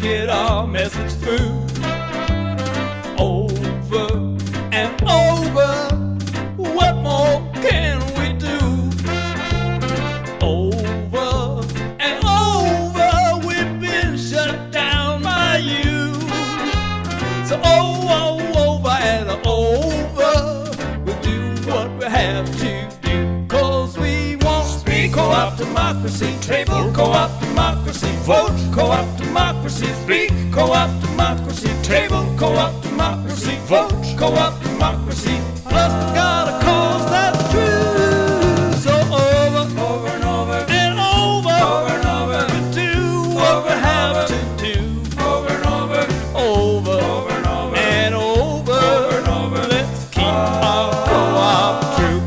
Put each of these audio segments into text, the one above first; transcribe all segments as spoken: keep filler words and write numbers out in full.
get our message through over and over. What more can we do? Over and over, we've been shut down by you. So oh, oh, over and over, we'll do what we have to do. 'Cause we won't speak co-op democracy, table co-op democracy, vote co-op democracy, speak co-op democracy, table co-op democracy, vote co-op democracy. Plus we gotta cause that's true. So over, over and over, and over, over and over, we do what we have to do. Over and over, over, over and over, and over, over and over. Let's keep our co-op true.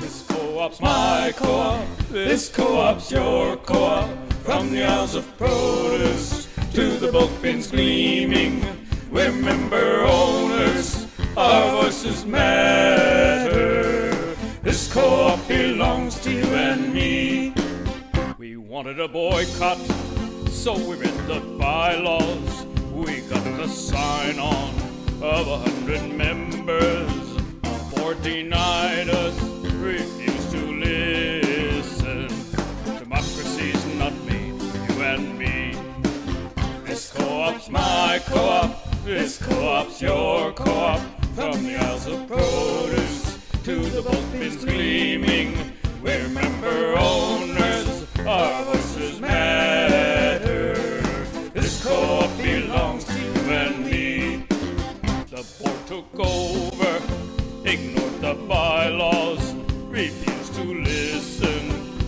This co-op's my co-op. This co-op's your co-op. From the aisles of produce to the bulk bins gleaming, we're member owners, our voices matter. This co-op belongs to you and me. We wanted a boycott, so we read the bylaws. We got the sign on of a hundred members. The board denied us, refused to live. Democracy's not me, you and me. This co-op's my co-op, this co-op's your co-op. From the aisles of produce to the bulk bins gleaming, we're member owners, our voices matter. This co-op belongs to you and me. The board took over, ignored the bylaws, refused to listen,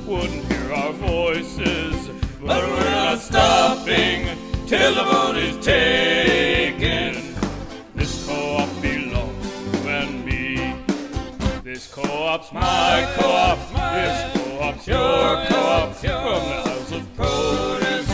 wouldn't hear our voices, but we're not stopping till the vote is taken. This co-op belongs to you and me. This co-op's my co-op, this co-op's your co-op. From the house of produce